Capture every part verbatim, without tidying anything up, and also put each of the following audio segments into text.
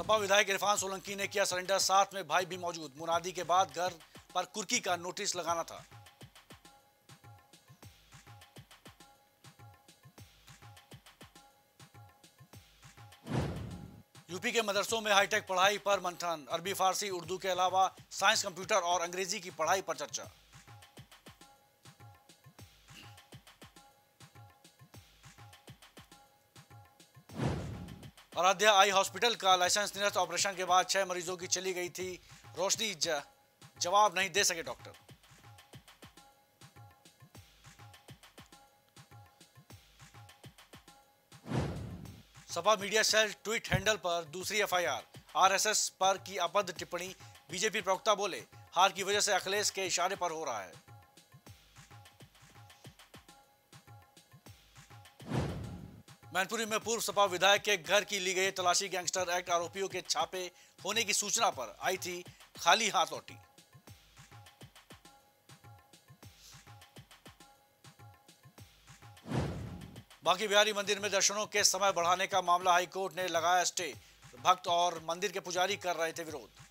सपा विधायक इरफान सोलंकी ने किया सरेंडर, साथ में भाई भी मौजूद। मुनादी के बाद घर पर कुर्की का नोटिस लगाना था। यूपी के मदरसों में हाईटेक पढ़ाई पर मंथन, अरबी, फारसी, उर्दू के अलावा साइंस, कंप्यूटर और अंग्रेजी की पढ़ाई पर चर्चा। आराध्या आई हॉस्पिटल का लाइसेंस निरस्त, ऑपरेशन के बाद छह मरीजों की चली गई थी रोशनी, जवाब नहीं दे सके doctor. Sapa media cell tweet handle पर दूसरी F I R, R S S पर की अभद्र टिप्पणी, बीजेपी प्रवक्ता बोले हार की वजह से अखिलेश के इशारे पर हो रहा है। मैनपुरी में पूर्व सपा विधायक के घर की ली गई तलाशी, गैंगस्टर एक्ट आरोपियों के छापे होने की सूचना पर आई थी खाली हाथ लौटी। बांके बिहारी मंदिर में दर्शनों के समय बढ़ाने का मामला हाईकोर्ट ने लगाया स्टे, भक्त और मंदिर के पुजारी कर रहे थे विरोध।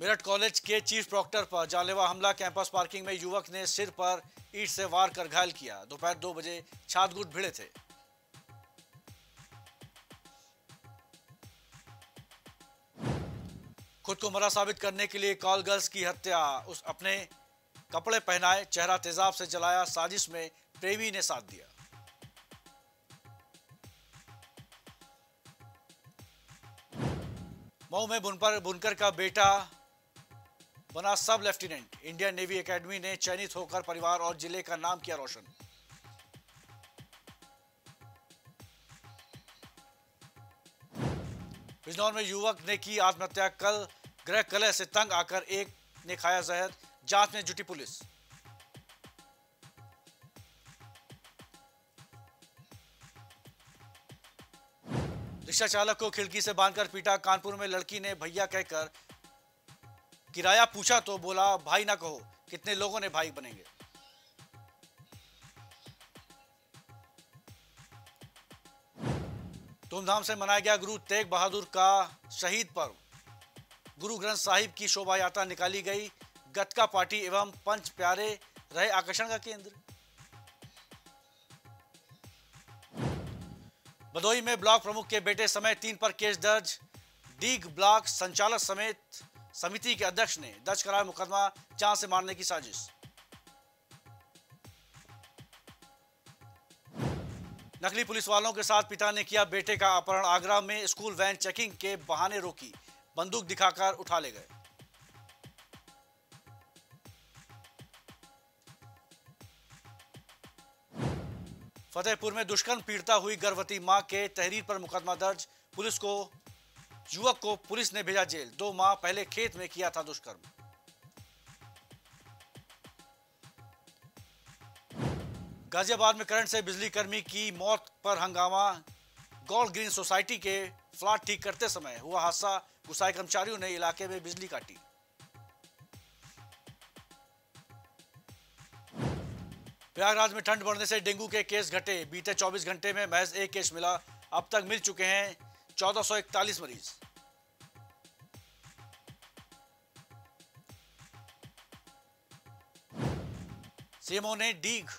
मेरठ कॉलेज के चीफ प्रॉक्टर पर जानलेवा हमला, कैंपस पार्किंग में युवक ने सिर पर ईंट से वार कर घायल किया। दोपहर दो बजे छात्रगुट भिड़े थे। खुद को मरा साबित करने के लिए कॉल गर्ल्स की हत्या, उस अपने कपड़े पहनाए, चेहरा तेजाब से जलाया, साजिश में प्रेमी ने साथ दिया। मऊ में बुनकर बुनकर का बेटा बना सब लेफ्टिनेंट, इंडियन नेवी एकेडमी ने चयनित होकर परिवार और जिले का नाम किया रोशन। बिजनौर में युवक ने की आत्महत्या, कल गृह कलह से तंग आकर एक ने खाया जहर, जांच में जुटी पुलिस। रिक्शा चालक को खिड़की से बांधकर पीटा, कानपुर में लड़की ने भैया कहकर किराया पूछा तो बोला भाई ना कहो, कितने लोगों ने भाई बनेंगे। धूमधाम से मनाया गया गुरु तेग बहादुर का शहीद पर्व, गुरु ग्रंथ साहिब की शोभा यात्रा निकाली गई, गतका पार्टी एवं पंच प्यारे रहे आकर्षण का केंद्र। भदोही में ब्लॉक प्रमुख के बेटे समेत तीन पर केस दर्ज, डीग ब्लॉक संचालक समेत समिति के अध्यक्ष ने दर्ज कराया मुकदमा, जान से मारने की साजिश। नकली पुलिस वालों के साथ पिता ने किया बेटे का अपहरण, आगरा में स्कूल वैन चेकिंग के बहाने रोकी, बंदूक दिखाकर उठा ले गए। फतेहपुर में दुष्कर्म पीड़िता हुई गर्भवती मां के तहरीर पर मुकदमा दर्ज, पुलिस को युवक को पुलिस ने भेजा जेल, दो माह पहले खेत में किया था दुष्कर्म। गाजियाबाद में करंट से बिजली कर्मी की मौत पर हंगामा, गोल्ड ग्रीन सोसाइटी के फ्लैट ठीक करते समय हुआ हादसा, गुस्साए कर्मचारियों ने इलाके में बिजली काटी। प्रयागराज में ठंड बढ़ने से डेंगू के केस घटे, बीते चौबीस घंटे में महज एक केस मिला, अब तक मिल चुके हैं चौदह सौ इकतालीस मरीज। सीएमओ ने डीग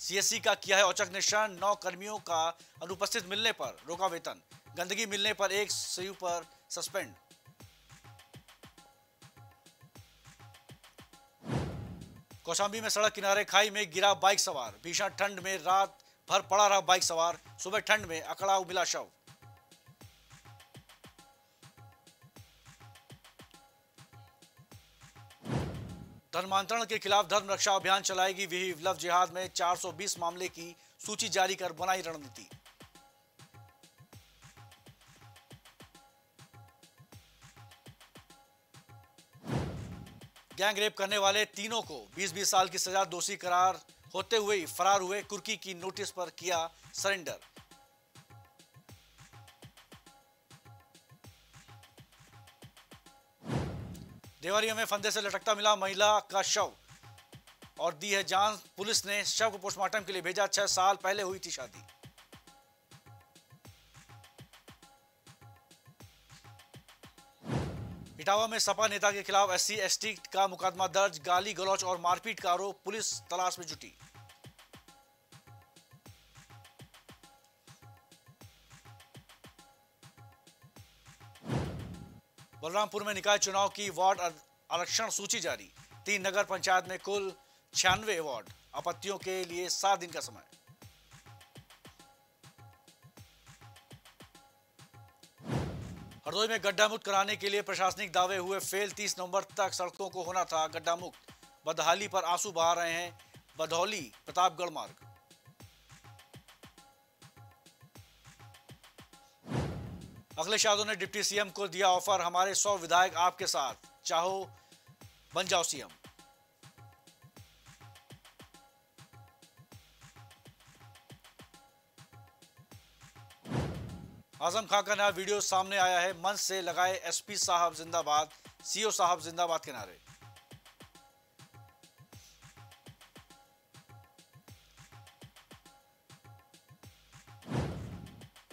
सी एस सी का किया है औचक निशान, नौ कर्मियों का अनुपस्थित मिलने पर रोका वेतन, गंदगी मिलने पर एक सीयू पर सस्पेंड। कौशाम्बी में सड़क किनारे खाई में गिरा बाइक सवार, भीषण ठंड में रात भर पड़ा रहा बाइक सवार, सुबह ठंड में अकड़ा मिला शव। धर्मांतरण के खिलाफ धर्म रक्षा अभियान चलाएगी विहिव, लव जिहाद में चार सौ बीस मामले की सूची जारी कर बनाई रणनीति। गैंग रेप करने वाले तीनों को बीस बीस साल की सजा, दोषी करार होते हुए ही फरार हुए, कुर्की की नोटिस पर किया सरेंडर। देवरिया में फंदे से लटकता मिला महिला का शव, और दी है जान। पुलिस ने शव को पोस्टमार्टम के लिए भेजा। छह साल पहले हुई थी शादी। इटावा में सपा नेता के खिलाफ एससी एसटी का मुकदमा दर्ज। गाली गलौच और मारपीट का आरोप। पुलिस तलाश में जुटी। बलरामपुर में निकाय चुनाव की वार्ड आरक्षण सूची जारी। तीन नगर पंचायत में कुल छियानवे वार्ड। आपत्तियों के लिए सात दिन का समय। हरदोई में गड्ढा मुक्त कराने के लिए प्रशासनिक दावे हुए फेल। तीस नवंबर तक सड़कों को होना था गड्ढा मुक्त। बदहाली पर आंसू बहा रहे हैं बधौली प्रतापगढ़ मार्ग। अखिलेश यादव ने डिप्टी सीएम को दिया ऑफर। हमारे सौ विधायक आपके साथ, चाहो बन जाओ सीएम। आजम खान का नया वीडियो सामने आया है। मंच से लगाए एसपी साहब जिंदाबाद, सीओ साहब जिंदाबाद के नारे।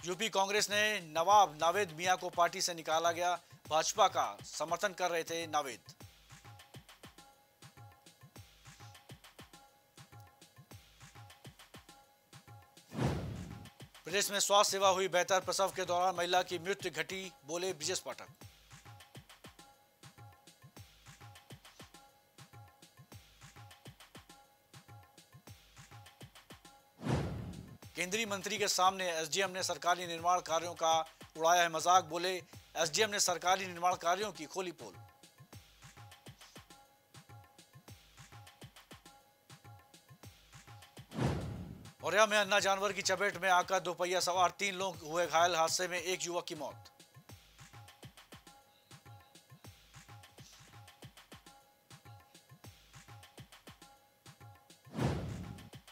यूपी कांग्रेस ने नवाब नावेद मियां को पार्टी से निकाला गया। भाजपा का समर्थन कर रहे थे नावेद। प्रदेश में स्वास्थ्य सेवा हुई बेहतर। प्रसव के दौरान महिला की मृत्यु घटी, बोले बृजेश पाठक। केंद्रीय मंत्री के सामने एसडीएम ने सरकारी निर्माण कार्यों का उड़ाया है मजाक, बोले एसडीएम ने सरकारी निर्माण कार्यों की खोली पोल। औरैया में अन्ना जानवर की चपेट में आकर दोपहिया सवार तीन लोग हुए घायल। हादसे में एक युवक की मौत।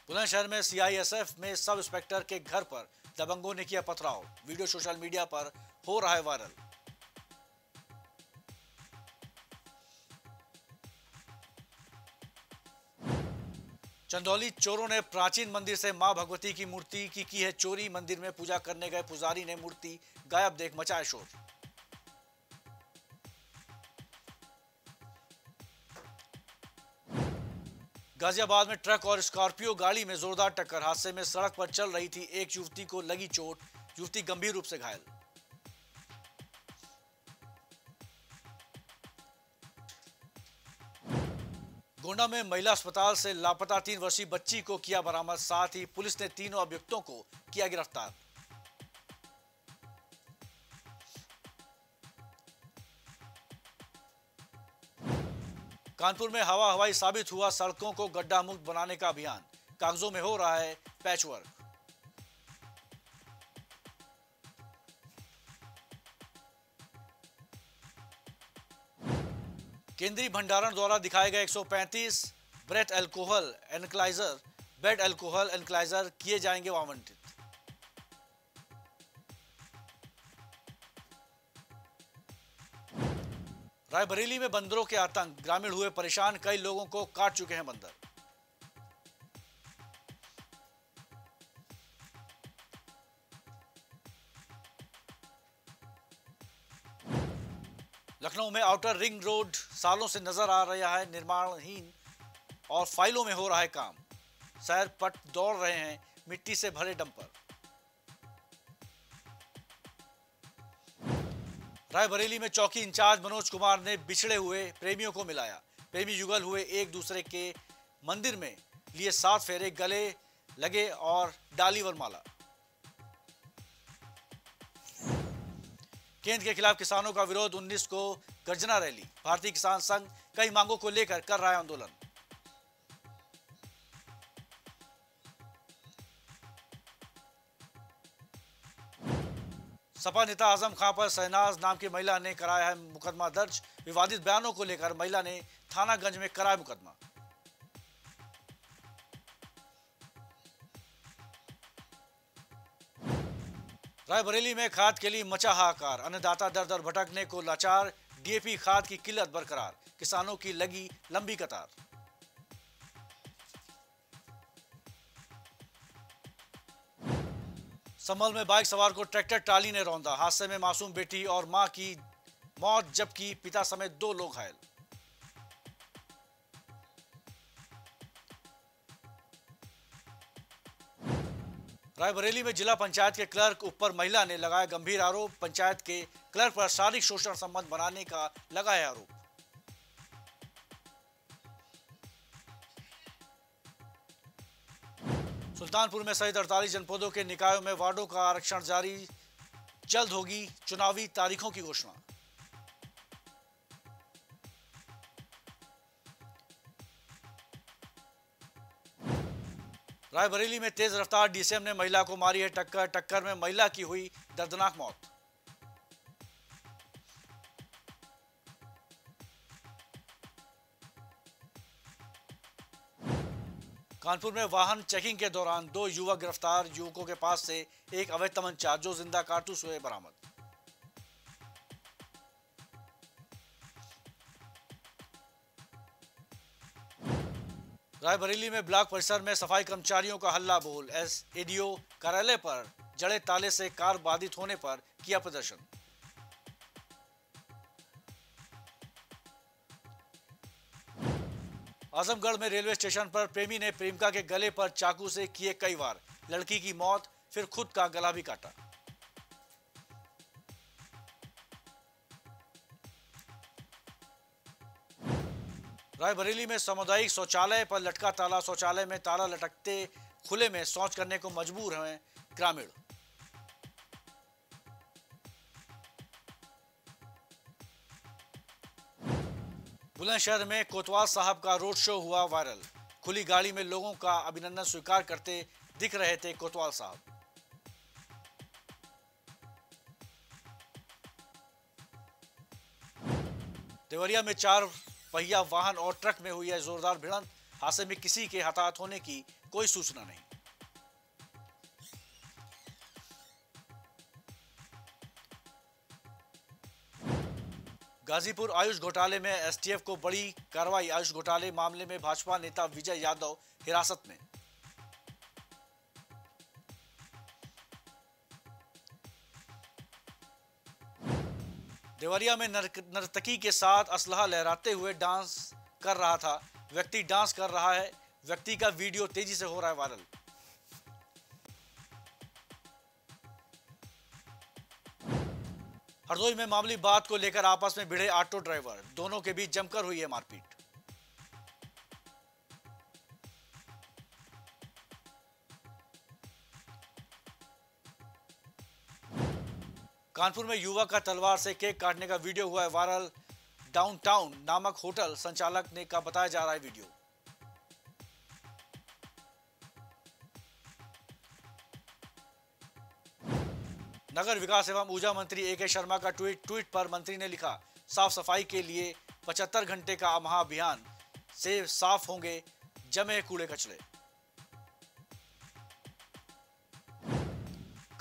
बुलंदशहर में सीआईएसएफ में सब इंस्पेक्टर के घर पर दबंगों ने किया पथराव। वीडियो सोशल मीडिया पर हो रहा है वायरल। चंदौली चोरों ने प्राचीन मंदिर से मां भगवती की मूर्ति की की है चोरी। मंदिर में पूजा करने गए पुजारी ने मूर्ति गायब देख मचाया शोर। गाजियाबाद में ट्रक और स्कॉर्पियो गाड़ी में जोरदार टक्कर। हादसे में सड़क पर चल रही थी एक युवती को लगी चोट। युवती गंभीर रूप से घायल। गोंडा में महिला अस्पताल से लापता तीन वर्षीय बच्ची को किया बरामद। साथ ही पुलिस ने तीनों अभियुक्तों को किया गिरफ्तार। कानपुर में हवा हवाई साबित हुआ सड़कों को गड्ढा मुक्त बनाने का अभियान। कागजों में हो रहा है पैचवर्क। केंद्रीय भंडारण द्वारा दिखाए गए एक सौ पैंतीस breath alcohol analyser bed alcohol analyser किए जाएंगे आवंटित। रायबरेली में बंदरों के आतंक। ग्रामीण हुए परेशान, कई लोगों को काट चुके हैं बंदर। लखनऊ में आउटर रिंग रोड सालों से नजर आ रहा है निर्माणहीन और फाइलों में हो रहा है काम। सैर पट दौड़ रहे हैं मिट्टी से भरे डंपर। रायबरेली में चौकी इंचार्ज मनोज कुमार ने बिछड़े हुए प्रेमियों को मिलाया। प्रेमी युगल हुए एक दूसरे के मंदिर में, लिए सात फेरे, गले लगे और डाली वरमाला। केंद्र के खिलाफ किसानों का विरोध। उन्नीस को गर्जना रैली। भारतीय किसान संघ कई मांगों को लेकर कर रहा है आंदोलन। सपा नेता आजम खान पर शहनाज नाम की महिला ने कराया है मुकदमा दर्ज। विवादित बयानों को लेकर महिला ने थानागंज में कराया मुकदमा। रायबरेली में खाद के लिए मचा हाहाकार। अन्नदाता दर दर भटकने को लाचार। डीएपी खाद की किल्लत बरकरार। किसानों की लगी लंबी कतार। संभल में बाइक सवार को ट्रैक्टर ट्राली ने रौंदा। हादसे में मासूम बेटी और मां की मौत जबकि पिता समेत दो लोग घायल। रायबरेली में जिला पंचायत के क्लर्क ऊपर महिला ने लगाया गंभीर आरोप। पंचायत के क्लर्क पर शारीरिक शोषण संबंध बनाने का लगाया आरोप। सुल्तानपुर में सहित अड़तालीस जनपदों के निकायों में वार्डों का आरक्षण जारी, जल्द होगी चुनावी तारीखों की घोषणा। रायबरेली में तेज रफ्तार डीसीएम ने महिला को मारी है टक्कर। टक्कर में महिला की हुई दर्दनाक मौत। कानपुर में वाहन चेकिंग के दौरान दो युवक गिरफ्तार। युवकों के पास से एक अवैध तमंचा, जो जिंदा कारतूस हुए बरामद। रायबरेली में ब्लॉक परिसर में सफाई कर्मचारियों का हल्ला बोल। एसएडीओ कार्यालय पर जड़े ताले से कार बाधित होने पर किया प्रदर्शन। आजमगढ़ में रेलवे स्टेशन पर प्रेमी ने प्रेमिका के गले पर चाकू से किए कई वार। लड़की की मौत, फिर खुद का गला भी काटा। रायबरेली में सामुदायिक शौचालय पर लटका ताला। शौचालय में ताला लटकते खुले में शौच करने को मजबूर हैं ग्रामीण। बुलंदशहर में कोतवाल साहब का रोड शो हुआ वायरल। खुली गाड़ी में लोगों का अभिनंदन स्वीकार करते दिख रहे थे कोतवाल साहब। देवरिया में चार पहिया वाहन और ट्रक में हुई है जोरदार भिड़ंत। हादसे में किसी के हताहत होने की कोई सूचना नहीं। गाजीपुर आयुष घोटाले में एसटीएफ को बड़ी कार्रवाई। आयुष घोटाले मामले में भाजपा नेता विजय यादव हिरासत में। देवरिया में नर्तकी के साथ असलहा लहराते हुए डांस कर रहा था व्यक्ति। डांस कर रहा है व्यक्ति का वीडियो तेजी से हो रहा है वायरल। हरदोई में मामूली बात को लेकर आपस में भिड़े ऑटो ड्राइवर। दोनों के बीच जमकर हुई है मारपीट। कानपुर में युवा का तलवार से केक काटने का वीडियो हुआ है वायरल। डाउनटाउन नामक होटल संचालक ने का बताया जा रहा है वीडियो। नगर विकास एवं ऊर्जा मंत्री एके शर्मा का ट्वीट। ट्वीट पर मंत्री ने लिखा, साफ सफाई के लिए पचहत्तर घंटे का महाअभियान से साफ होंगे जमे कूड़े कचरे।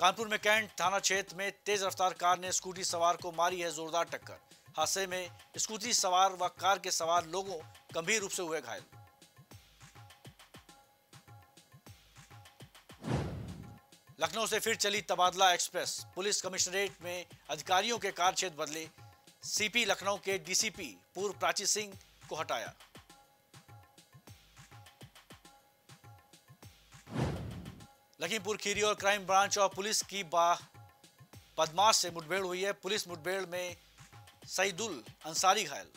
कानपुर में कैंट थाना क्षेत्र में तेज रफ्तार कार ने स्कूटी सवार को मारी है जोरदार टक्कर। हादसे में स्कूटी सवार व कार के सवार लोगों गंभीर रूप से हुए घायल। लखनऊ से फिर चली तबादला एक्सप्रेस। पुलिस कमिश्नरेट में अधिकारियों के कार्यक्षेत्र बदले। सीपी लखनऊ के डीसीपी पूर्व प्राची सिंह को हटाया। लखीमपुर खीरी और क्राइम ब्रांच और पुलिस की बाह बदमाश से मुठभेड़ हुई है। पुलिस मुठभेड़ में सईदुल अंसारी घायल।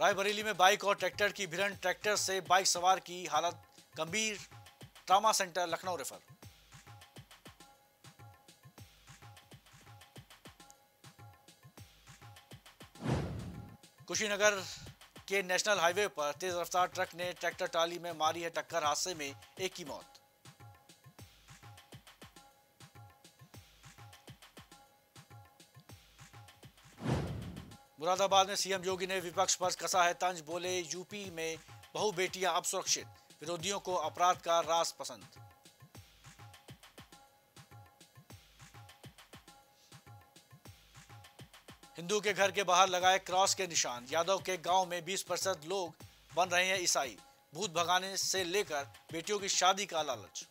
रायबरेली में बाइक और ट्रैक्टर की भिड़ंत। ट्रैक्टर से बाइक सवार की हालत गंभीर, trauma centre Lucknow refer. Kushinagar के नेशनल हाईवे पर तेज रफ्तार ट्रक ने ट्रैक्टर ट्राली में मारी है टक्कर। हादसे में एक की मौत। मुरादाबाद में सीएम योगी ने विपक्ष पर कसा है तंज। बोले, यूपी में बहु बेटियां अब सुरक्षित। विरोधियों को अपराध का रास पसंद। हिंदू के घर के बाहर लगाए क्रॉस के निशान। यादव के गांव में बीस प्रतिशत लोग बन रहे हैं ईसाई। भूत भगाने से लेकर बेटियों की शादी का लालच।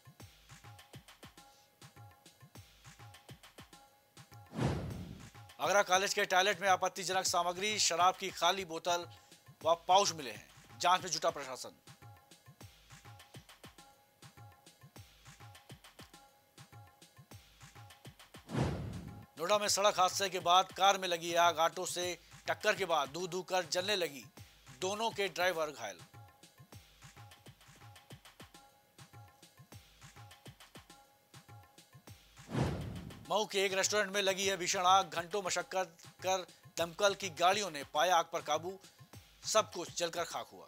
आगरा कॉलेज के टॉयलेट में आपत्तिजनक सामग्री, शराब की खाली बोतल व पाउच मिले हैं, जांच में जुटा प्रशासन। नोएडा में सड़क हादसे के बाद कार में लगी आग, ऑटो से टक्कर के बाद धू धू कर जलने लगी, दोनों के ड्राइवर घायल। मऊ के एक रेस्टोरेंट में लगी है भीषण आग, घंटों मशक्कत कर दमकल की गाड़ियों ने पाया आग पर काबू, सब कुछ जलकर खाक हुआ।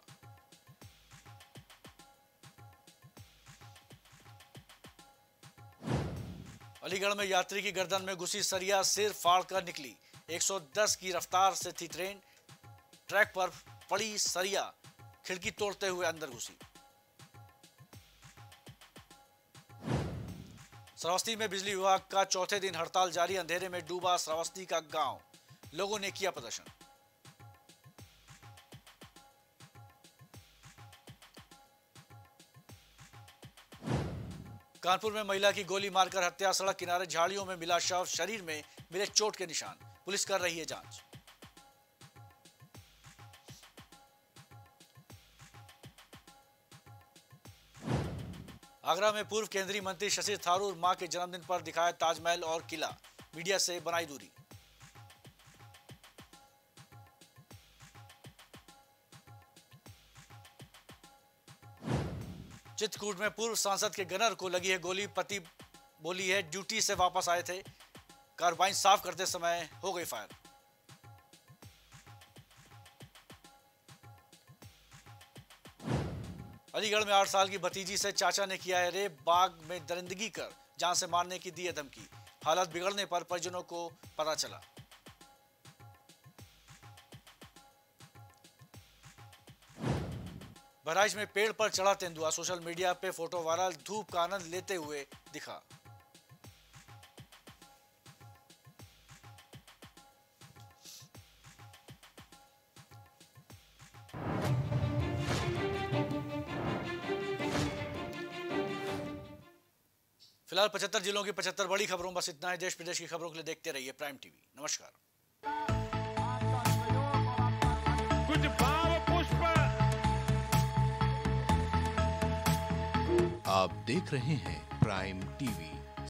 अलीगढ़ में यात्री की गर्दन में घुसी सरिया, सिर फाड़ कर निकली, एक सौ दस की रफ्तार से थी ट्रेन, ट्रैक पर पड़ी सरिया, खिड़की तोड़ते हुए अंदर घुसी। श्रावस्ती में बिजली विभाग का चौथे दिन हड़ताल जारी, अंधेरे में डूबा श्रावस्ती का गांव, लोगों ने किया प्रदर्शन। कानपुर में महिला की गोली मारकर हत्या, सड़क किनारे झाड़ियों में मिला शव, शरीर में मिले चोट के निशान, पुलिस कर रही है जांच। आगरा में पूर्व केंद्रीय मंत्री शशि थारूर मां के जन्मदिन पर दिखाया ताजमहल और किला, मीडिया से बनाई दूरी। चित्रकूट में पूर्व सांसद के गनर को लगी है गोली, पति बोली है ड्यूटी से वापस आए थे, कार्बाइन साफ करते समय हो गई फायर। अलीगढ़ में आठ साल की भतीजी से चाचा ने किया है रेप, बाग में दरिंदगी कर जान से मारने की दी है धमकी, हालत बिगड़ने पर परिजनों को पता चला। बहराइच में पेड़ पर चढ़ा तेंदुआ, सोशल मीडिया पे फोटो वायरल, धूप का आनंद लेते हुए दिखा। फिलहाल पचहत्तर जिलों की पचहत्तर बड़ी खबरों, बस इतना ही। देश प्रदेश की खबरों के लिए देखते रहिए प्राइम टीवी। नमस्कार। कुछ भाव पुष्प आप देख रहे हैं प्राइम टीवी।